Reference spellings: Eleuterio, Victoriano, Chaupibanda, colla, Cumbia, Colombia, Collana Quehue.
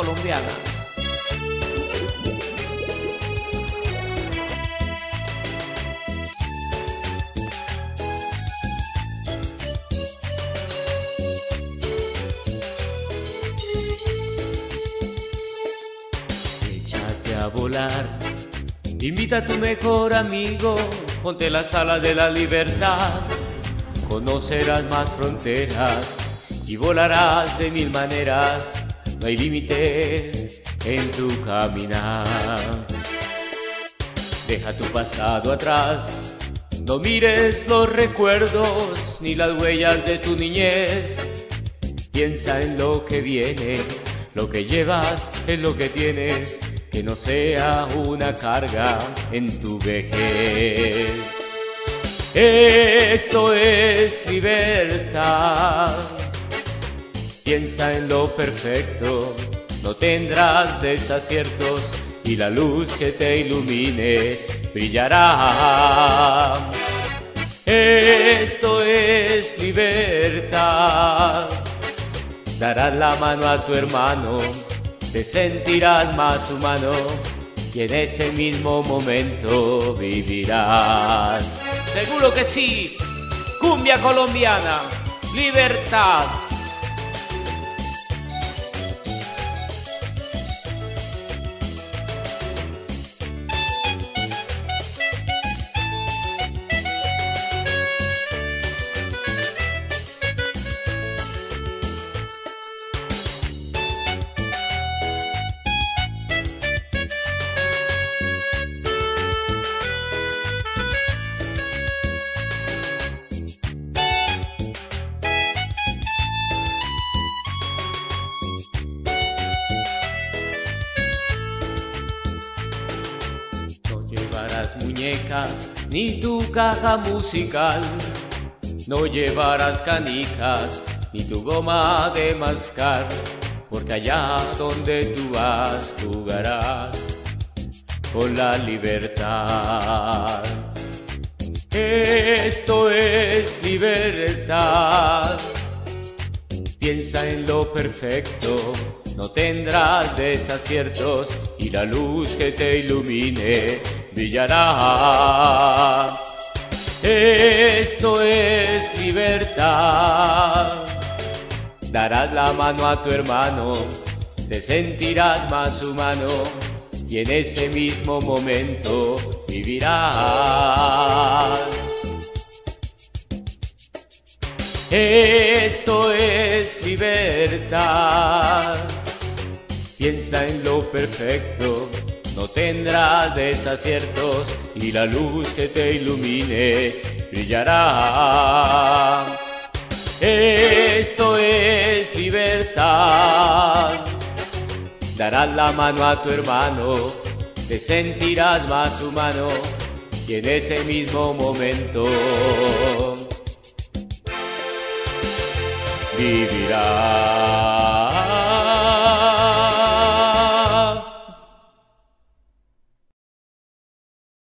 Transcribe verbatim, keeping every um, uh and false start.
colombiana. Échate a volar, invita a tu mejor amigo, ponte en la sala de la libertad, conocerás más fronteras y volarás de mil maneras, no hay límites en tu caminar. Deja tu pasado atrás, no mires los recuerdos ni las huellas de tu niñez. Piensa en lo que viene, lo que llevas es lo que tienes, que no sea una carga en tu vejez. Esto es libertad. Piensa en lo perfecto, no tendrás desaciertos y la luz que te ilumine brillará. Esto es libertad. Darás la mano a tu hermano, te sentirás más humano y en ese mismo momento vivirás. Seguro que sí, cumbia colombiana, libertad. No llevarás muñecas ni tu caja musical, no llevarás canicas ni tu goma de mascar, porque allá donde tú vas jugarás con la libertad. Esto es libertad. Piensa en lo perfecto, no tendrás desaciertos y la luz que te ilumine brillará. Esto es libertad. Darás la mano a tu hermano, te sentirás más humano y en ese mismo momento vivirás. Esto es libertad. Piensa en lo perfecto, no tendrás desaciertos y la luz que te ilumine brillará. Esto es libertad. Darás la mano a tu hermano, te sentirás más humano y en ese mismo momento vivirás.